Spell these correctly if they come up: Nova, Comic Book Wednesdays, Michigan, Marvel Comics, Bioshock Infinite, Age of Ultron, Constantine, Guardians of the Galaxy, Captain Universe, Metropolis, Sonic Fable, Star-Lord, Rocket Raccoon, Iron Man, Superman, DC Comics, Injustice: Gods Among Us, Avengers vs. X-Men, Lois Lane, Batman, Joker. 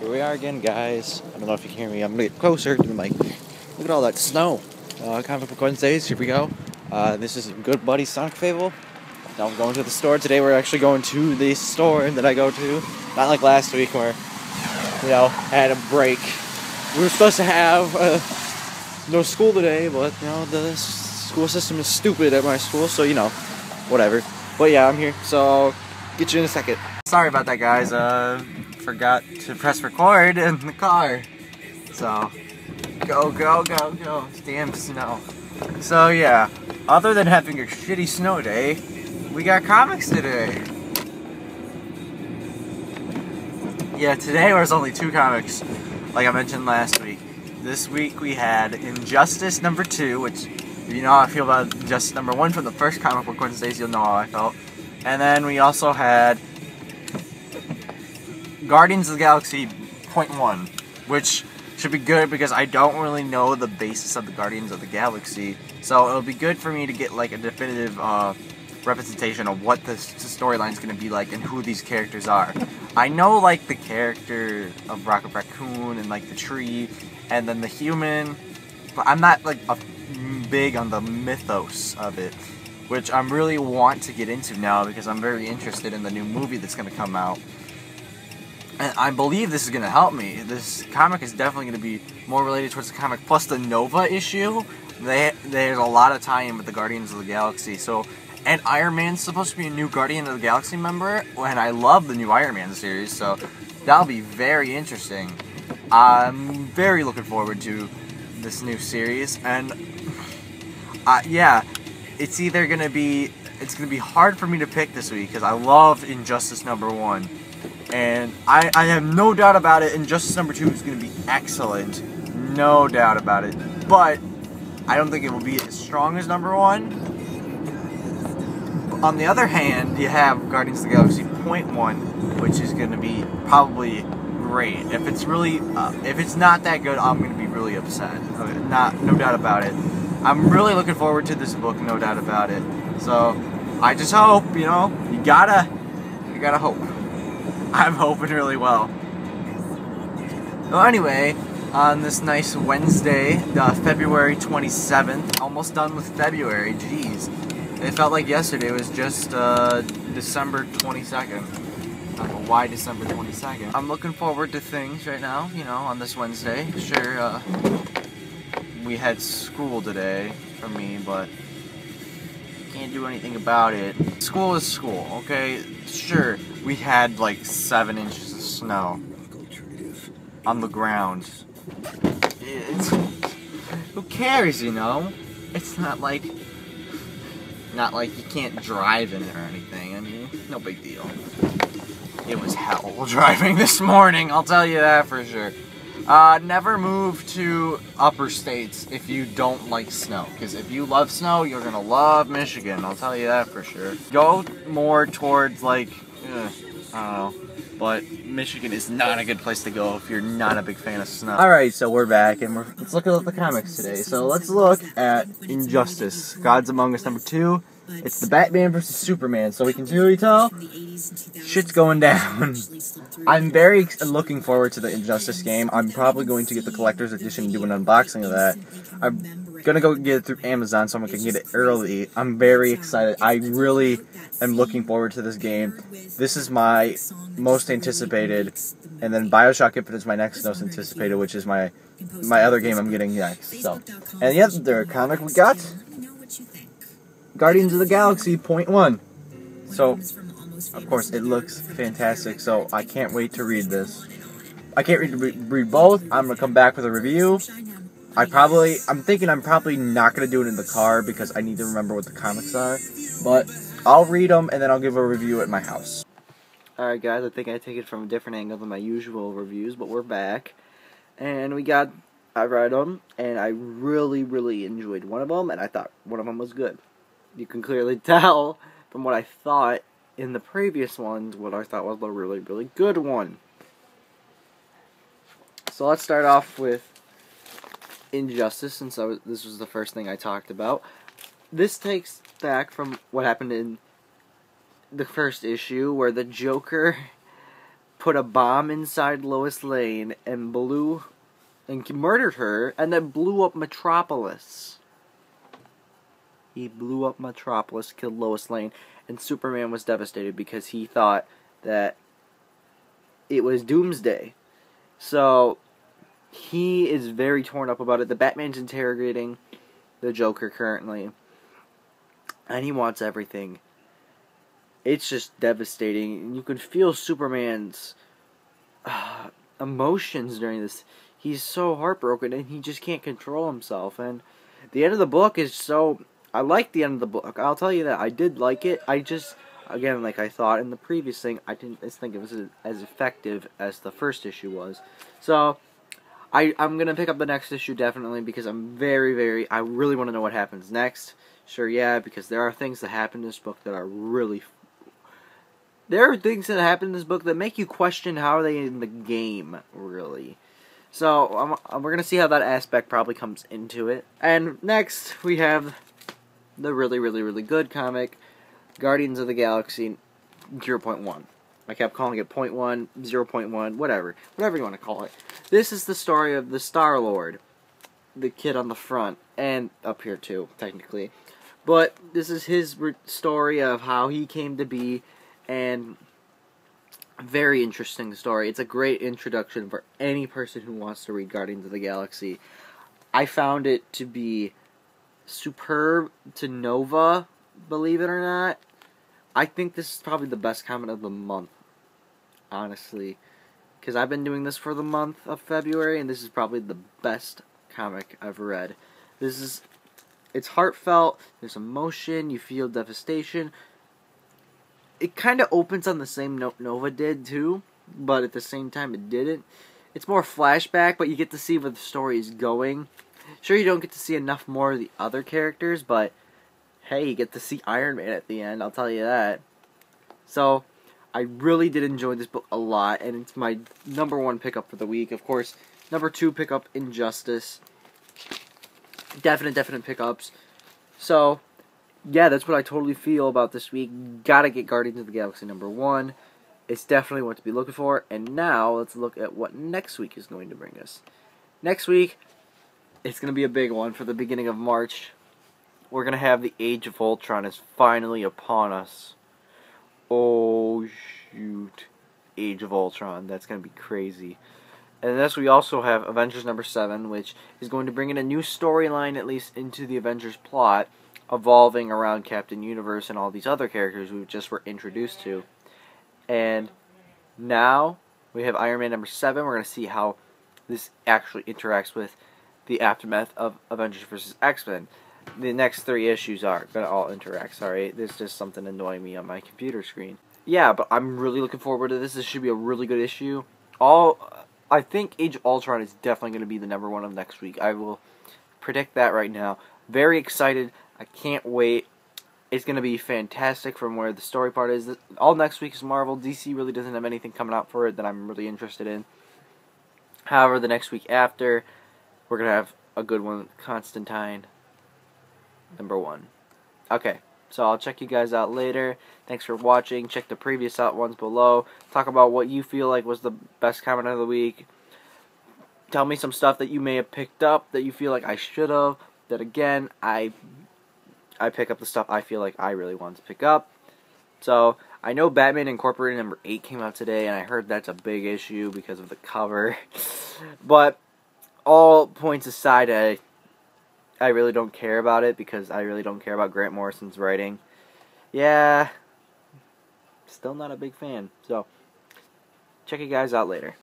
Here we are again, guys. I don't know if you can hear me. I'm gonna get closer to the mic. Look at all that snow. Comic Book Wednesdays, here we go. This is good buddy Sonic Fable. Now I'm going to the store. Today we're actually going to the store that I go to. Not like last week where, you know, I had a break. We were supposed to have no school today, but, you know, the school system is stupid at my school, so, you know, whatever. But yeah, I'm here, so get you in a second. Sorry about that, guys. Forgot to press record in the car, so go damn snow. So yeah, other than having a shitty snow day, we got comics today. Yeah, today was only 2 comics, like I mentioned last week. This week we had Injustice number 2, which, if you know how I feel about Injustice number 1 from the first Comic Book Wednesdays, you'll know how I felt. And then we also had Guardians of the Galaxy 0.1, which should be good because I don't really know the basis of the Guardians of the Galaxy, so it'll be good for me to get like a definitive representation of what the storyline is going to be like and who these characters are. I know like the character of Rocket Raccoon and like the tree and then the human, but I'm not like big on the mythos of it, which I really want to get into now because I'm very interested in the new movie that's going to come out. And I believe this is going to help me. This comic is definitely going to be more related towards the comic. Plus the Nova issue, there's a lot of tie-in with the Guardians of the Galaxy. So, and Iron Man's supposed to be a new Guardian of the Galaxy member, and I love the new Iron Man series, so that'll be very interesting. I'm very looking forward to this new series, and yeah, it's either going to be, it's going to be hard for me to pick this week because I love Injustice number 1. And I have no doubt about it, Injustice number 2 is going to be excellent, no doubt about it, but I don't think it will be as strong as number 1. But on the other hand, you have Guardians of the Galaxy 0.1, which is going to be probably great. If it's really, if it's not that good, I'm going to be really upset, no doubt about it. I'm really looking forward to this book, no doubt about it. So, I just hope, you know, you gotta hope. I'm hoping really well. Well, anyway, on this nice Wednesday, February 27th, almost done with February, jeez. It felt like yesterday was just December 22nd. Like, why December 22nd? I'm looking forward to things right now, you know, on this Wednesday. Sure, we had school today for me, but can't do anything about it. School is school, okay? Sure, we had like 7 inches of snow on the ground. It's, who cares, you know? It's not like you can't drive in it or anything. I mean, no big deal. It was hell driving this morning, I'll tell you that for sure. Never move to upper states if you don't like snow, because if you love snow, you're gonna love Michigan, I'll tell you that for sure. Go more towards like, I don't know, but Michigan is not a good place to go if you're not a big fan of snow. Alright, so we're back, and let's look at the comics today. So let's look at Injustice, Gods Among Us number 2. It's the Batman vs. Superman, so we can really tell shit's going down. I'm very looking forward to the Injustice game. I'm probably going to get the collector's edition and do an unboxing of that. I'm gonna go get it through Amazon so I can get it early. I'm very excited. I really am looking forward to this game. This is my most anticipated, and then Bioshock Infinite is my next most anticipated, which is my other game I'm getting next. So, and the other comic we got, Guardians of the Galaxy 0.1. So, of course, it looks fantastic, so I can't wait to read this. I can't read both. I'm going to come back with a review. I'm probably not going to do it in the car because I need to remember what the comics are. But I'll read them and then I'll give a review at my house. Alright guys, I think I take it from a different angle than my usual reviews, but we're back. And we got, I read them, and I really, really enjoyed one of them, and I thought one of them was good. You can clearly tell from what I thought in the previous ones, what I thought was a really, really good one. So let's start off with Injustice, since this was the first thing I talked about. This takes back from what happened in the first issue, where the Joker put a bomb inside Lois Lane and murdered her, and then blew up Metropolis. He blew up Metropolis, killed Lois Lane, and Superman was devastated because he thought that it was Doomsday. So he is very torn up about it. The Batman's interrogating the Joker currently, and he wants everything. It's just devastating. You can feel Superman's emotions during this. He's so heartbroken, and he just can't control himself. And the end of the book is so... I like the end of the book. I'll tell you that. I did like it. I just... Again, like I thought in the previous thing, I didn't think it was as effective as the first issue was. So, I'm going to pick up the next issue definitely, because I'm very... I really want to know what happens next. Sure, yeah, because there are things that happen in this book that are really... There are things that happen in this book that make you question how are they in the game, really. So, we're going to see how that aspect probably comes into it. And next, we have the really good comic, Guardians of the Galaxy 0.1. I kept calling it 0.1, 0.1, whatever you want to call it. This is the story of the Star-Lord, the kid on the front, and up here too, technically. But this is his story of how he came to be, and very interesting story. It's a great introduction for any person who wants to read Guardians of the Galaxy. I found it to be superb to Nova, believe it or not. I think this is probably the best comic of the month, honestly, because I've been doing this for the month of February, and this is probably the best comic I've read. This is, it's heartfelt, there's emotion, you feel devastation. It kind of opens on the same note Nova did too, but at the same time it didn't. It's more flashback, but you get to see where the story is going. Sure, you don't get to see enough more of the other characters, but hey, you get to see Iron Man at the end, I'll tell you that. So, I really did enjoy this book a lot, and it's my #1 pickup for the week. Of course, #2 pickup, Injustice. Definite pickups. So, yeah, that's what I totally feel about this week. Gotta get Guardians of the Galaxy #1. It's definitely what to be looking for. And now, let's look at what next week is going to bring us. Next week, it's going to be a big one for the beginning of March. We're going to have the Age of Ultron is finally upon us. Oh, shoot. Age of Ultron. That's going to be crazy. And this, we also have Avengers #7, which is going to bring in a new storyline, at least, into the Avengers plot, evolving around Captain Universe and all these other characters we just were introduced to. And now, we have Iron Man #7. We're going to see how this actually interacts with the aftermath of Avengers vs. X-Men. The next 3 issues are going to all interact. Sorry, there's just something annoying me on my computer screen. Yeah, but I'm really looking forward to this. This should be a really good issue. I think Age of Ultron is definitely going to be the #1 of next week. I will predict that right now. Very excited. I can't wait. It's going to be fantastic from where the story part is. All next week is Marvel. DC really doesn't have anything coming out for it that I'm really interested in. However, the next week after, we're going to have a good one, Constantine. #1. Okay, so I'll check you guys out later. Thanks for watching. Check the previous out ones below. Talk about what you feel like was the best comment of the week. Tell me some stuff that you may have picked up that you feel like I should have. That again, I pick up the stuff I feel like I really want to pick up. So, I know Batman Incorporated #8 came out today, and I heard that's a big issue because of the cover. But, all points aside, I really don't care about it because I really don't care about Grant Morrison's writing. Yeah, still not a big fan. So, check you guys out later.